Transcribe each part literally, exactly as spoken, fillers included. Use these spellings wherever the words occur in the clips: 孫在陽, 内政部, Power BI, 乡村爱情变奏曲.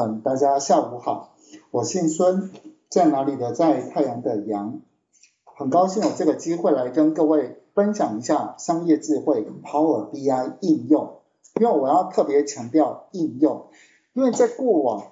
嗯，大家下午好，我姓孙，在哪里的在，太阳的阳。很高兴有这个机会来跟各位分享一下商业智慧 Power B I 应用，因为我要特别强调应用，因为在过往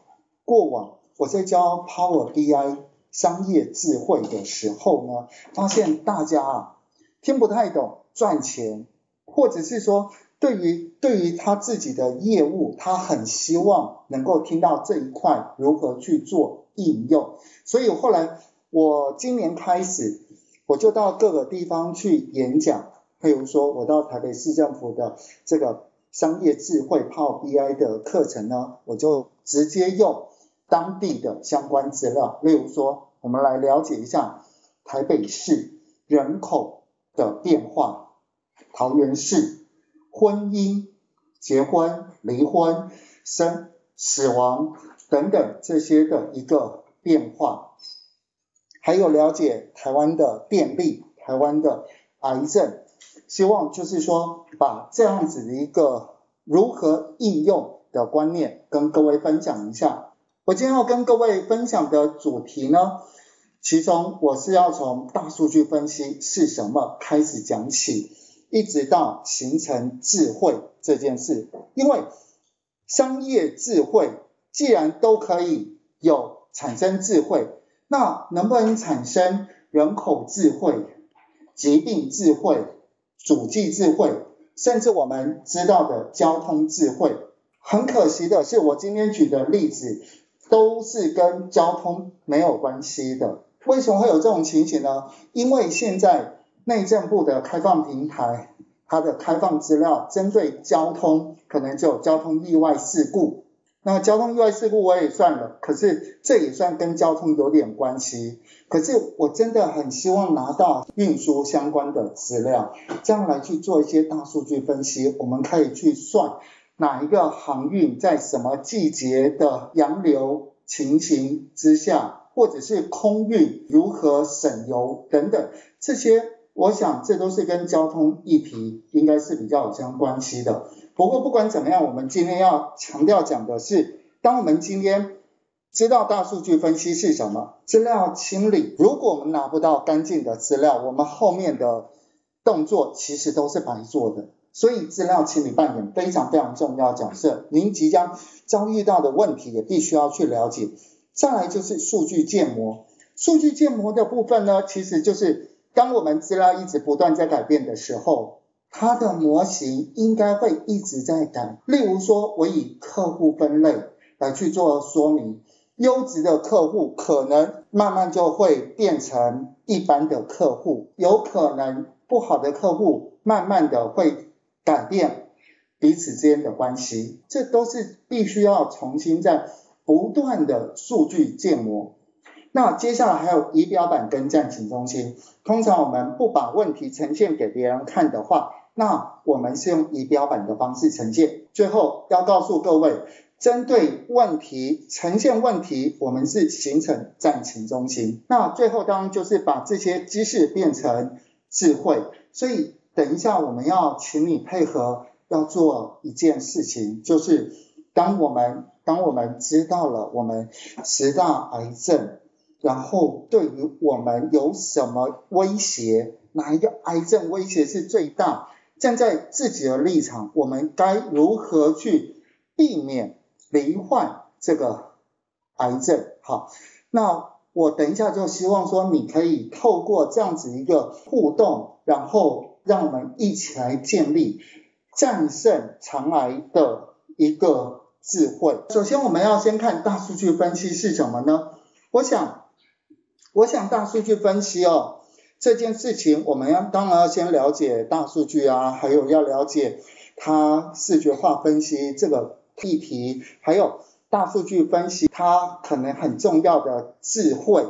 过往我在教 Power B I 商业智慧的时候呢，发现大家啊听不太懂赚钱，或者是说对于对于他自己的业务，他很希望能够听到这一块如何去做应用。所以后来我今年开始，我就到各个地方去演讲，譬如说我到台北市政府的这个商业智慧 Power B I 的课程呢，我就直接用当地的相关资料，例如说我们来了解一下台北市人口的变化，桃园市婚姻、结婚、离婚、生、死亡等等这些的一个变化，还有了解台湾的电力、台湾的癌症，希望就是说把这样子的一个如何应用的观念跟各位分享一下。我今天要跟各位分享的主题呢，其中我是要从大数据分析是什么开始讲起，一直到形成智慧这件事。因为商业智慧既然都可以有产生智慧，那能不能产生人口智慧、疾病智慧、主计智慧，甚至我们知道的交通智慧？很可惜的是，我今天举的例子都是跟交通没有关系的。为什么会有这种情形呢？因为现在内政部的开放平台，它的开放资料针对交通，可能就有交通意外事故。那交通意外事故我也算了，可是这也算跟交通有点关系。可是我真的很希望拿到运输相关的资料，这样来去做一些大数据分析，我们可以去算哪一个航运在什么季节的洋流情形之下，或者是空运如何省油等等这些。我想这都是跟交通议题应该是比较有相关系的。不过不管怎么样，我们今天要强调讲的是，当我们今天知道大数据分析是什么，资料清理，如果我们拿不到干净的资料，我们后面的动作其实都是白做的。所以资料清理扮演非常非常重要的角色，您即将遭遇到的问题也必须要去了解。再来就是数据建模，数据建模的部分呢，其实就是当我们资料一直不断在改变的时候，它的模型应该会一直在改。例如说，我以客户分类来去做说明，优质的客户可能慢慢就会变成一般的客户，有可能不好的客户慢慢的会改变彼此之间的关系，这都是必须要重新在不断的数据建模。那接下来还有仪表板跟战情中心，通常我们不把问题呈现给别人看的话，那我们是用仪表板的方式呈现。最后要告诉各位，针对问题呈现问题，我们是形成战情中心。那最后当然就是把这些知识变成智慧。所以等一下我们要请你配合要做一件事情，就是当我们当我们知道了我们十大癌症，然后对于我们有什么威胁，哪一个癌症威胁是最大，站在自己的立场，我们该如何去避免罹患这个癌症。好，那我等一下就希望说你可以透过这样子一个互动，然后让我们一起来建立战胜肠癌的一个智慧。首先我们要先看大数据分析是什么呢？我想我想大数据分析哦，这件事情我们要当然要先了解大数据啊，还有要了解它视觉化分析这个议题，还有大数据分析它可能很重要的智慧，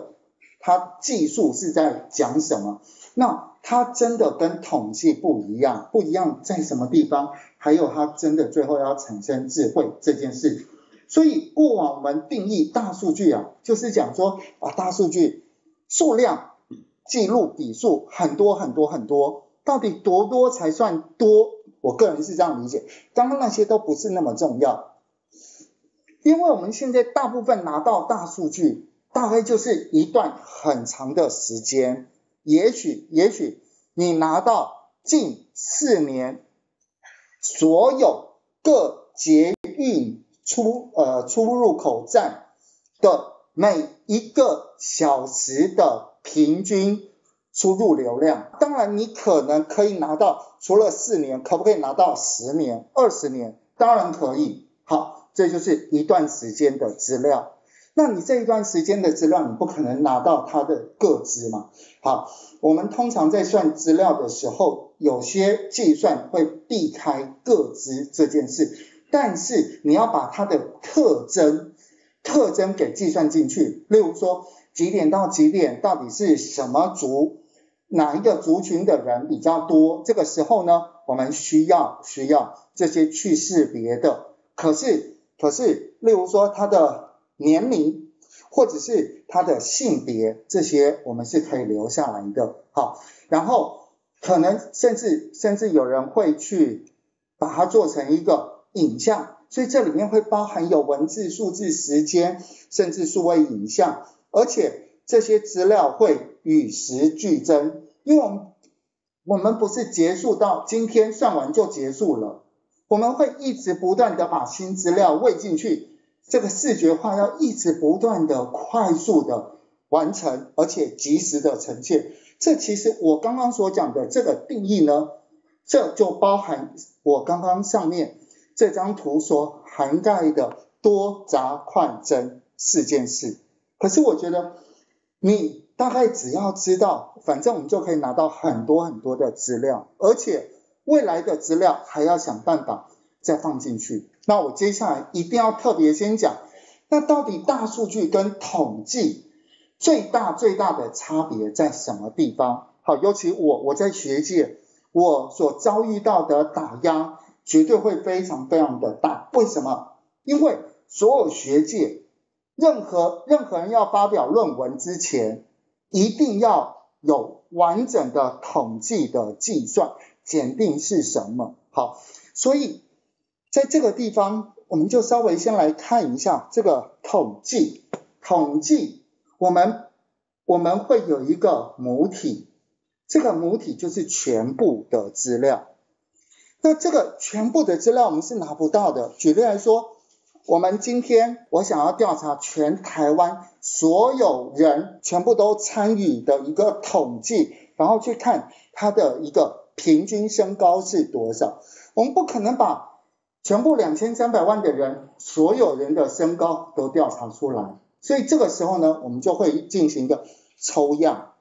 它技术是在讲什么。那它真的跟统计不一样，不一样在什么地方，还有它真的最后要产生智慧这件事。所以过往我们定义大数据啊，就是讲说啊，大数据数量、记录、笔数很多很多很多，到底多多才算多？我个人是这样理解。刚刚那些都不是那么重要，因为我们现在大部分拿到大数据，大概就是一段很长的时间，也许也许你拿到近四年所有各捷运出呃出入口站的每一个小时的平均出入流量，当然你可能可以拿到，除了四年，可不可以拿到十年、二十年？当然可以。好，这就是一段时间的资料。那你这一段时间的资料，你不可能拿到它的个资嘛？好，我们通常在算资料的时候，有些计算会避开个资这件事，但是你要把它的特征、特征给计算进去。例如说，几点到几点，到底是什么族？哪一个族群的人比较多？这个时候呢，我们需要需要这些去识别的。可是可是，例如说他的年龄，或者是他的性别，这些我们是可以留下来的。好，然后可能甚至甚至有人会去把它做成一个影像，所以这里面会包含有文字、数字、时间，甚至数位影像，而且这些资料会与时俱增，因为我们我们不是结束到今天算完就结束了，我们会一直不断的把新资料喂进去，这个视觉化要一直不断的快速的完成，而且及时的呈现。这其实我刚刚所讲的这个定义呢，这就包含我刚刚上面这张图所涵盖的多杂快增四件事。可是我觉得你大概只要知道，反正我们就可以拿到很多很多的资料，而且未来的资料还要想办法再放进去。那我接下来一定要特别先讲，那到底大数据跟统计最大最大的差别在什么地方？好，尤其我我在学界，我所遭遇到的打压绝对会非常非常的大。为什么？因为所有学界任何任何人要发表论文之前，一定要有完整的统计的计算，检定是什么。好，所以在这个地方我们就稍微先来看一下这个统计。统计我们我们会有一个母体，这个母体就是全部的资料，那这个全部的资料我们是拿不到的。举例来说，我们今天我想要调查全台湾所有人全部都参与的一个统计，然后去看他的一个平均身高是多少，我们不可能把全部两千三百万的人所有人的身高都调查出来，所以这个时候呢，我们就会进行一个抽样。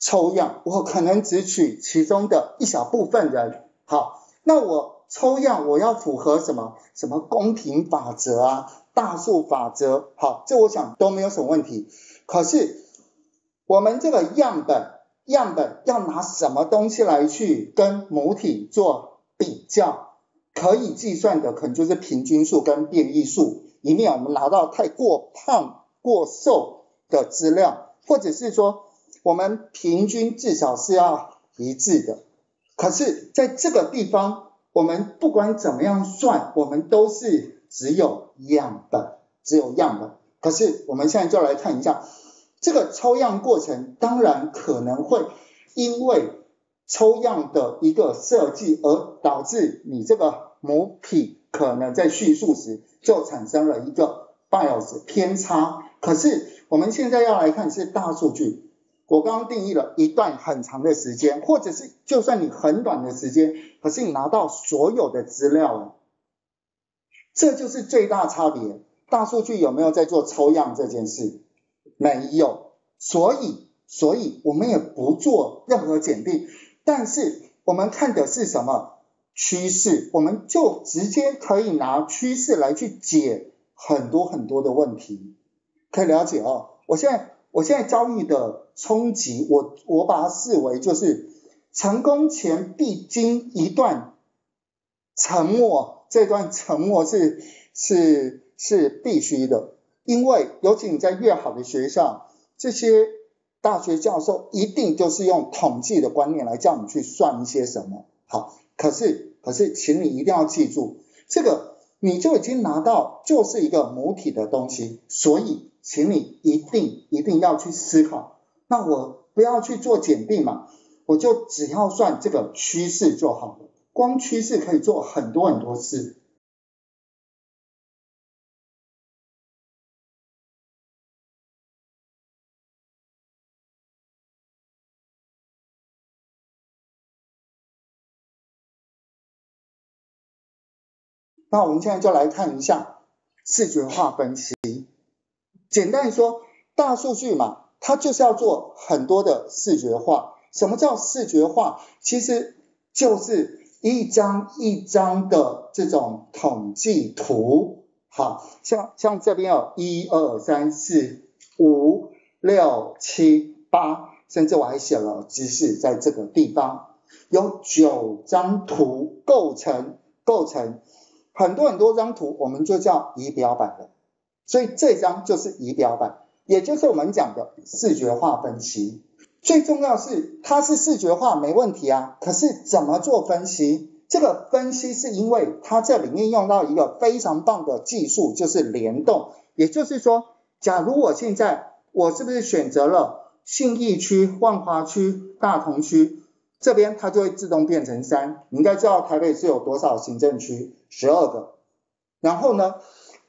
抽样我可能只取其中的一小部分人。好，那我抽样我要符合什么什么公平法则啊，大数法则，好，这我想都没有什么问题。可是我们这个样本样本要拿什么东西来去跟母体做比较，可以计算的可能就是平均数跟变异数，以免我们拿到太过胖过瘦的资料，或者是说我们平均至少是要一致的。可是在这个地方我们不管怎么样算，我们都是只有样本，只有样本。可是我们现在就来看一下这个抽样过程，当然可能会因为抽样的一个设计而导致你这个母体可能在叙述时就产生了一个 bias 偏差。可是我们现在要来看是大数据，我刚刚定义了一段很长的时间，或者是就算你很短的时间，可是你拿到所有的资料了，这就是最大差别。大数据有没有在做抽样这件事？没有，所以所以我们也不做任何检定，但是我们看的是什么趋势，我们就直接可以拿趋势来去解很多很多的问题，可以了解哦。我现在我现在遭遇的冲击，我我把它视为就是成功前必经一段沉默，这段沉默是是是必须的，因为尤其你在越好的学校，这些大学教授一定就是用统计的观念来叫你去算一些什么。好，可是可是请你一定要记住，这个你就已经拿到就是一个母体的东西，所以请你一定一定要去思考。那我不要去做检定嘛，我就只要算这个趋势就好了，光趋势可以做很多很多事。那我们现在就来看一下视觉化分析。简单说，大数据嘛，它就是要做很多的视觉化。什么叫视觉化？其实就是一张一张的这种统计图。好，像像这边有一 二 三 四 五 六 七 八，甚至我还写了知识在这个地方，有九张图构成构成。很多很多张图，我们就叫仪表板了，所以这张就是仪表板，也就是我们讲的视觉化分析。最重要是它是视觉化没问题啊，可是怎么做分析？这个分析是因为它这里面用到一个非常棒的技术，就是联动。也就是说，假如我现在我是不是选择了信义区、万华区、大同区？这边它就会自动变成三，你应该知道台北市有多少行政区？十二个。然后呢，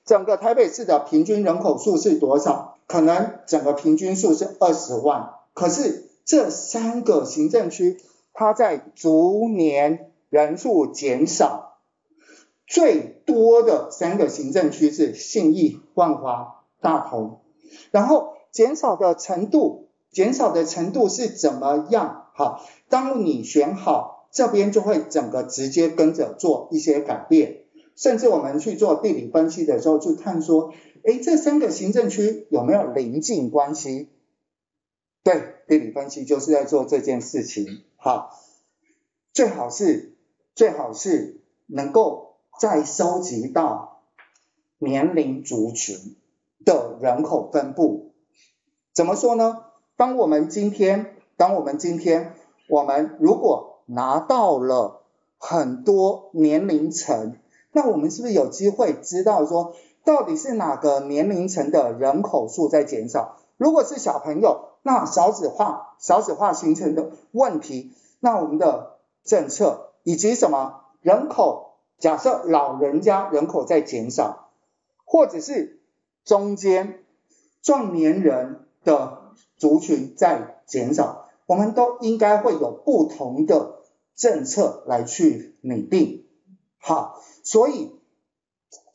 整个台北市的平均人口数是多少？可能整个平均数是二十万。可是这三个行政区，它在逐年人数减少，最多的三个行政区是信义、万华、大同。然后减少的程度，减少的程度是怎么样？好，当你选好，这边就会整个直接跟着做一些改变，甚至我们去做地理分析的时候，去看说，诶，这三个行政区有没有邻近关系？对，地理分析就是在做这件事情。好，最好是最好是能够再收集到年龄族群的人口分布。怎么说呢？当我们今天当我们今天，我们如果拿到了很多年龄层，那我们是不是有机会知道说，到底是哪个年龄层的人口数在减少？如果是小朋友，那少子化，少子化形成的问题，那我们的政策以及什么人口，假设老人家人口在减少，或者是中间壮年人的族群在减少。我们都应该会有不同的政策来去拟定。好，所以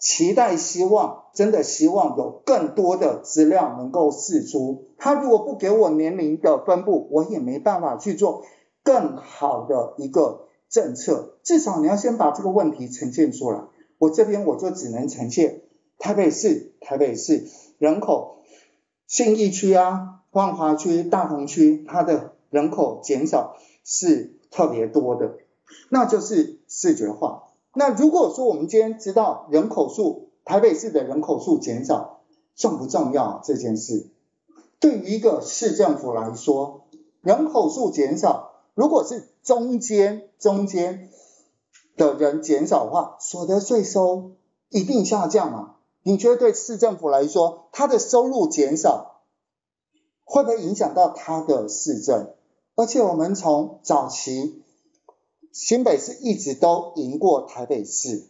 期待希望，真的希望有更多的资料能够释出。他如果不给我年龄的分布，我也没办法去做更好的一个政策。至少你要先把这个问题呈现出来。我这边我就只能呈现台北市，台北市人口信义区啊、万华区、大同区，它的人口减少是特别多的，那就是视觉化。那如果说我们今天知道人口数，台北市的人口数减少，重不重要这件事？对于一个市政府来说，人口数减少，如果是中间中间的人减少的话，所得税收一定下降嘛？你觉得对市政府来说，它的收入减少，会不会影响到他的市政？而且我们从早期新北市一直都赢过台北市，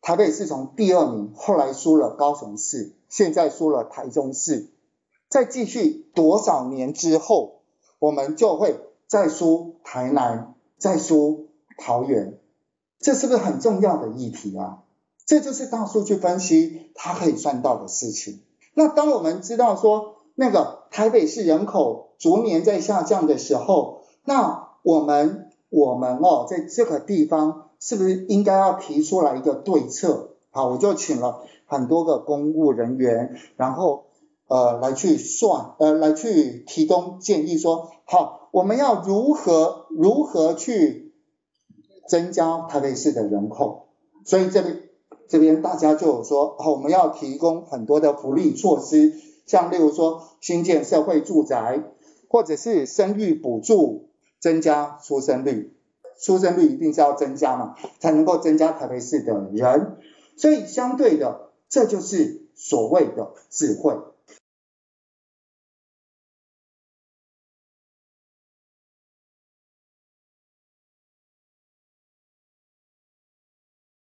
台北市从第二名后来输了高雄市，现在输了台中市，再继续多少年之后，我们就会再输台南，再输桃园，这是不是很重要的议题啊？这就是大数据分析它可以算到的事情。那当我们知道说那个台北市人口逐年在下降的时候，那我们我们哦，在这个地方是不是应该要提出来一个对策？好，我就请了很多个公务人员，然后呃来去算，呃来去提供建议说，好，我们要如何如何去增加台北市的人口？所以这边这边大家就有说，好，我们要提供很多的福利措施。像例如说新建社会住宅，或者是生育补助，增加出生率，出生率一定是要增加嘛，才能够增加台北市的人。所以相对的，这就是所谓的智慧。